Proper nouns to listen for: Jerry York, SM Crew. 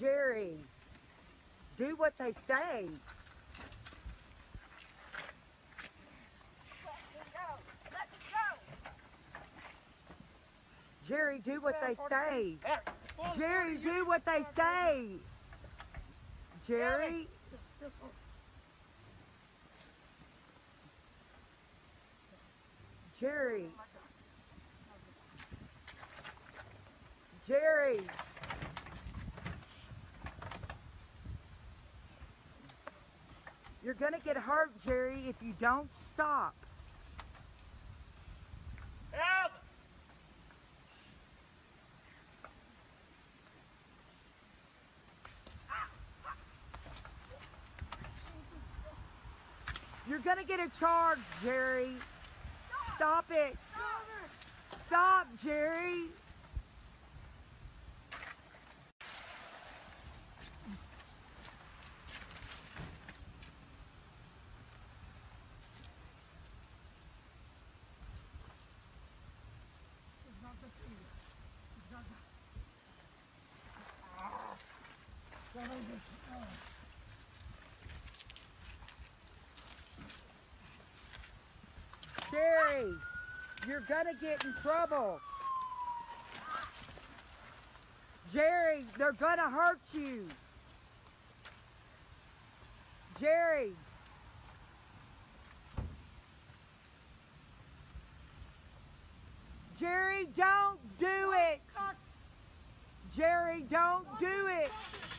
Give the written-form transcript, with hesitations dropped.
Jerry, do what they say. Jerry, do what they say. Jerry, do what they say. Jerry. Jerry. Jerry. You're going to get hurt, Jerry, if you don't stop. Help! You're going to get a charge, Jerry. Stop it. Stop, Jerry. Jerry, you're gonna get in trouble. Jerry, they're gonna hurt you. Jerry. Jerry, don't do it. Jerry, don't do it.